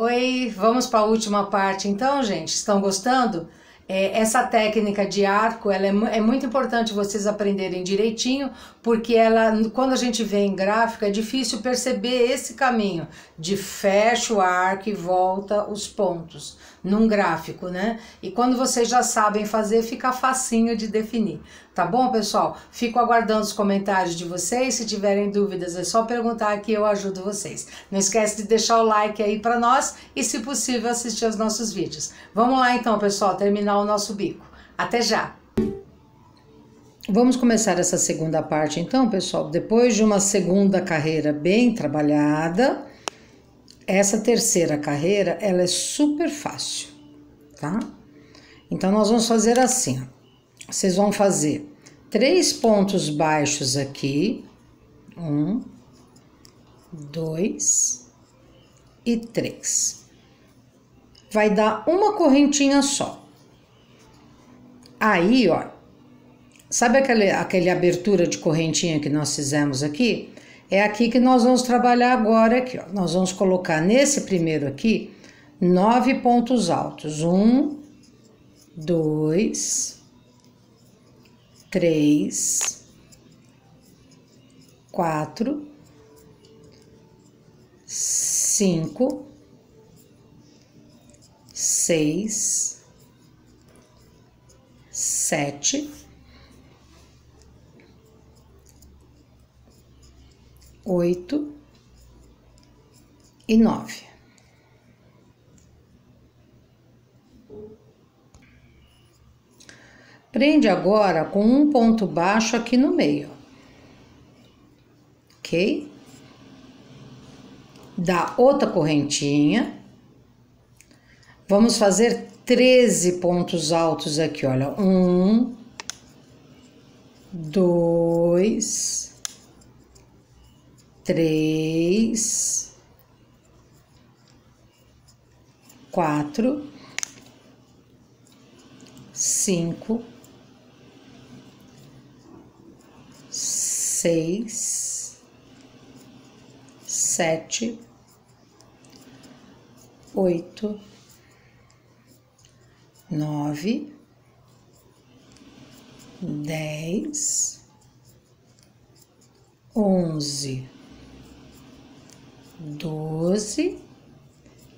Oi, vamos para a última parte então, gente. Estão gostando? Essa técnica de arco, ela é muito importante vocês aprenderem direitinho, porque ela, quando a gente vê em gráfico, é difícil perceber esse caminho de fecha o arco e volta os pontos, num gráfico, né? E quando vocês já sabem fazer, fica facinho de definir, tá bom, pessoal? Fico aguardando os comentários de vocês, se tiverem dúvidas é só perguntar que eu ajudo vocês. Não esquece de deixar o like aí para nós e, se possível, assistir aos nossos vídeos. Vamos lá então, pessoal, terminar o nosso bico. Até já! Vamos começar essa segunda parte então, pessoal. Depois de uma segunda carreira bem trabalhada, essa terceira carreira, ela é super fácil, tá? Então, nós vamos fazer assim, ó. Vocês vão fazer 3 pontos baixos aqui, 1, 2 e 3. Vai dar uma correntinha só. Aí, ó, sabe aquela abertura de correntinha que nós fizemos aqui? É aqui que nós vamos trabalhar agora aqui, ó. Nós vamos colocar nesse primeiro aqui 9 pontos altos. 1, 2, 3, 4, 5, 6, 7, 8 e 9. Prende agora com um ponto baixo aqui no meio, ok? Dá outra correntinha. Vamos fazer 13 pontos altos aqui, olha. 4, 5, 6, 7, 8, 9, 10, 11, 12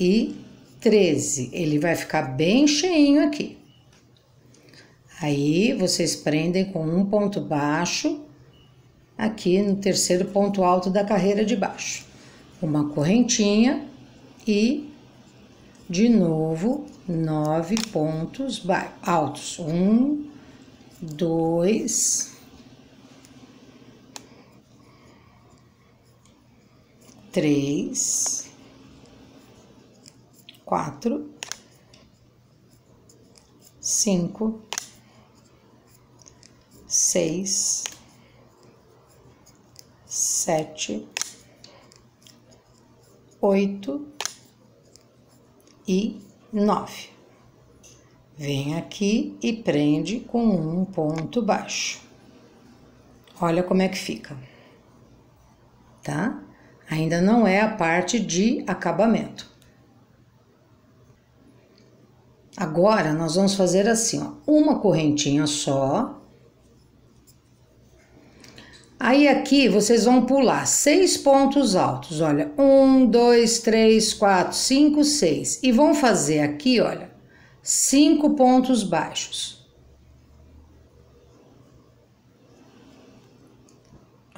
e 13. Ele vai ficar bem cheinho aqui. Aí, vocês prendem com um ponto baixo aqui no terceiro ponto alto da carreira de baixo. Uma correntinha e, de novo, 9 pontos altos. 1, 2, 3, 4, 5, 6, 7, 8 e 9. Vem aqui e prende com um ponto baixo. Olha como é que fica, tá? Ainda não é a parte de acabamento. Agora, nós vamos fazer assim, ó, uma correntinha só. Aí, aqui, vocês vão pular 6 pontos altos, olha. 1, 2, 3, 4, 5, 6. E vão fazer aqui, olha, 5 pontos baixos.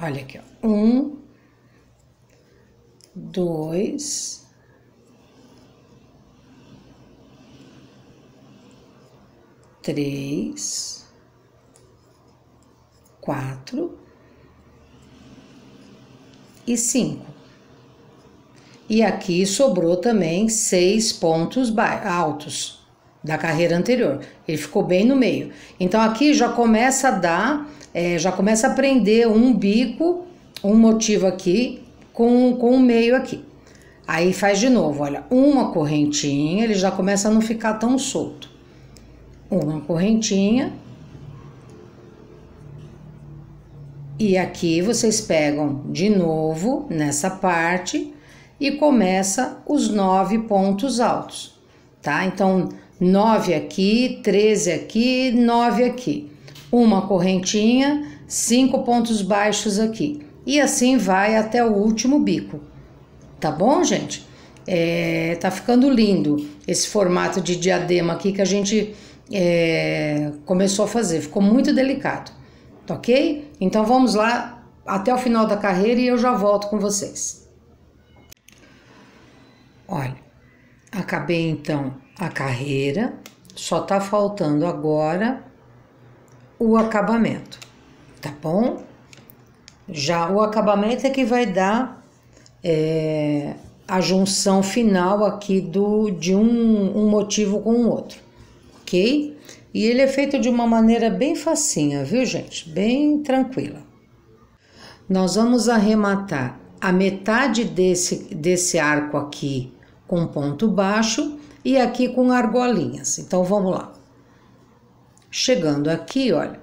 Olha aqui, ó. 1, 2, 3, 4 e 5. E aqui sobrou também 6 pontos altos da carreira anterior. Ele ficou bem no meio. Então aqui já começa a dar, já começa a prender um bico, um motivo aqui com o meio aqui. Aí faz de novo, olha, uma correntinha, ele já começa a não ficar tão solto. Uma correntinha. E aqui vocês pegam de novo nessa parte e e começa os 9 pontos altos, tá? Então, 9 aqui, 13 aqui, 9 aqui. Uma correntinha, 5 pontos baixos aqui. E assim vai até o último bico. Tá bom, gente? Tá ficando lindo esse formato de diadema aqui que a gente começou a fazer. Ficou muito delicado, tá ok? Então, vamos lá até o final da carreira e eu já volto com vocês. Olha, acabei então a carreira, só tá faltando agora o acabamento, tá bom? Já o acabamento é que vai dar a junção final aqui de um motivo com o outro, ok? E ele é feito de uma maneira bem facinha, viu, gente? Bem tranquila. Nós vamos arrematar a metade desse arco aqui com ponto baixo e aqui com argolinhas. Então, vamos lá. Chegando aqui, olha.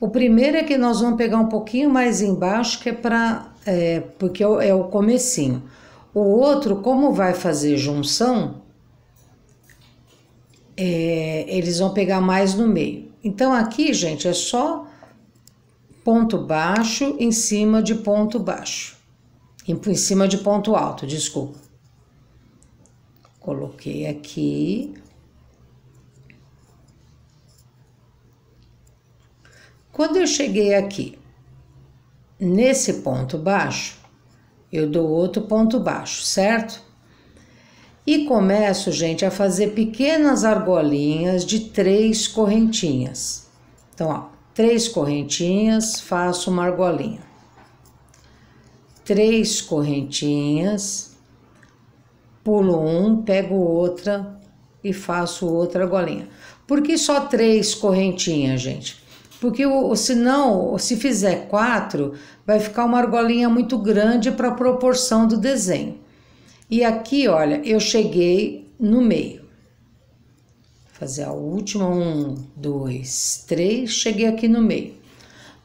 O primeiro é que nós vamos pegar um pouquinho mais embaixo, que é porque é o comecinho. O outro, como vai fazer junção, eles vão pegar mais no meio. Então, aqui, gente, é só ponto baixo em cima de ponto baixo. Em cima de ponto alto, desculpa. Coloquei aqui. Quando eu cheguei aqui, nesse ponto baixo, eu dou outro ponto baixo, certo? E começo, gente, a fazer pequenas argolinhas de 3 correntinhas. Então, ó, 3 correntinhas, faço uma argolinha. 3 correntinhas, pulo 1, pego outra e faço outra argolinha. Por que só 3 correntinhas, gente? Porque se fizer 4, vai ficar uma argolinha muito grande para a proporção do desenho. E aqui, olha, eu cheguei no meio. Vou fazer a última, 1, 2, 3, cheguei aqui no meio.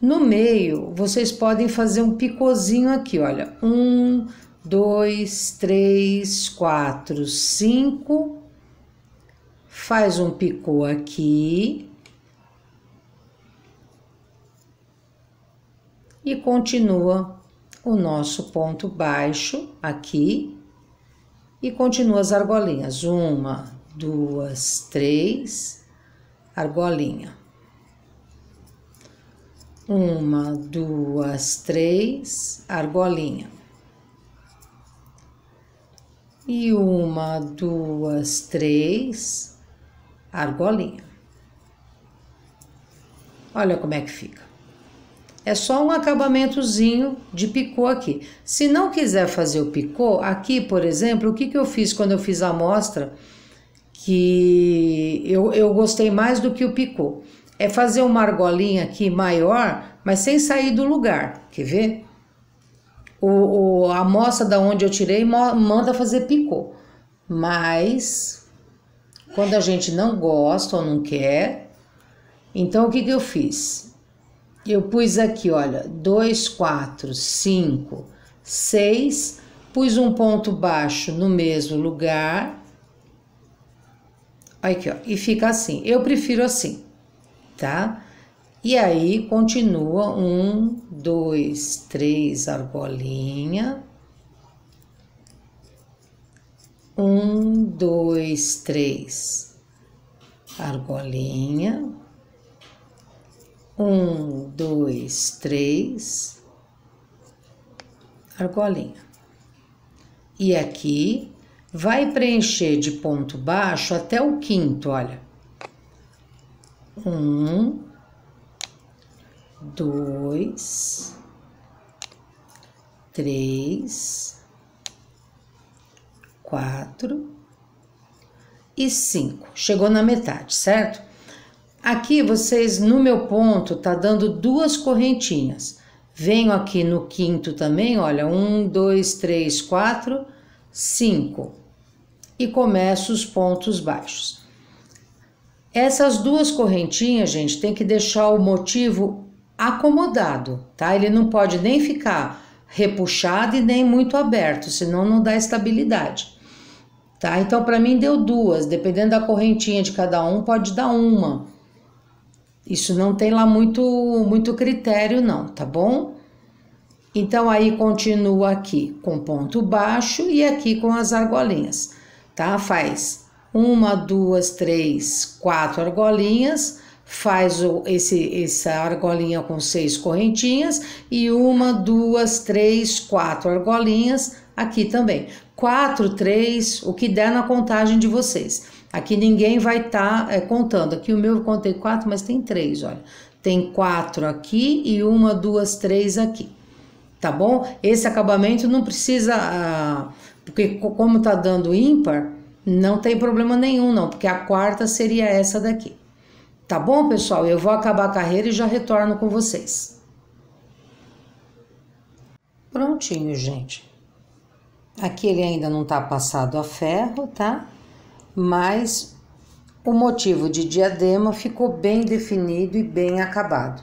No meio, vocês podem fazer um picôzinho aqui, olha, 1, 2, 3, 4, 5, faz um picô aqui. E continua o nosso ponto baixo aqui e continua as argolinhas. 1, 2, 3, argolinha. 1, 2, 3, argolinha. E 1, 2, 3, argolinha. Olha como é que fica. É só um acabamentozinho de picô aqui. Se não quiser fazer o picô, aqui, por exemplo, o que eu fiz quando eu fiz a amostra, que eu gostei mais do que o picô, é fazer uma argolinha aqui maior, mas sem sair do lugar, quer ver? A amostra da onde eu tirei manda fazer picô, mas quando a gente não gosta ou não quer, então o que eu fiz? Eu pus aqui, olha, 2, 4, 5, 6, pus um ponto baixo no mesmo lugar. Aqui, ó, e fica assim. Eu prefiro assim, tá? E aí, continua 1, 2, 3, argolinha. 1, 2, 3, argolinha. 1, 2, 3, argolinha. E aqui vai preencher de ponto baixo até o quinto, olha. 1, 2, 3, 4 e 5. Chegou na metade, certo? Aqui vocês, no meu ponto, tá dando 2 correntinhas. Venho aqui no quinto também, olha, 1, 2, 3, 4, 5. E começo os pontos baixos. Essas 2 correntinhas, gente, tem que deixar o motivo acomodado, tá? Ele não pode nem ficar repuxado e nem muito aberto, senão não dá estabilidade, tá? Então, pra mim deu duas, dependendo da correntinha de cada um, pode dar uma. Isso não tem lá muito critério não, tá bom? Então, aí continua aqui com ponto baixo e aqui com as argolinhas, tá? Faz 1, 2, 3, 4 argolinhas, faz essa argolinha com 6 correntinhas e 1, 2, 3, 4 argolinhas aqui também. 4, 3, o que der na contagem de vocês. Aqui ninguém vai estar contando, aqui o meu eu contei 4, mas tem 3, olha. Tem 4 aqui e 1, 2, 3 aqui. Tá bom? Esse acabamento não precisa, porque como tá dando ímpar, não tem problema nenhum não, porque a quarta seria essa daqui. Tá bom, pessoal? Eu vou acabar a carreira e já retorno com vocês. Prontinho, gente. Aqui ele ainda não tá passado a ferro, tá? Mas o motivo de diadema ficou bem definido e bem acabado.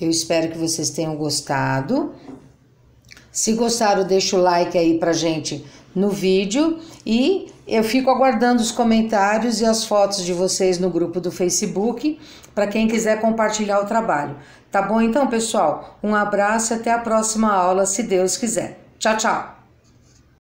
Eu espero que vocês tenham gostado. Se gostaram, deixa o like aí pra gente no vídeo e eu fico aguardando os comentários e as fotos de vocês no grupo do Facebook para quem quiser compartilhar o trabalho. Tá bom então, pessoal? Um abraço e até a próxima aula, se Deus quiser. Tchau, tchau!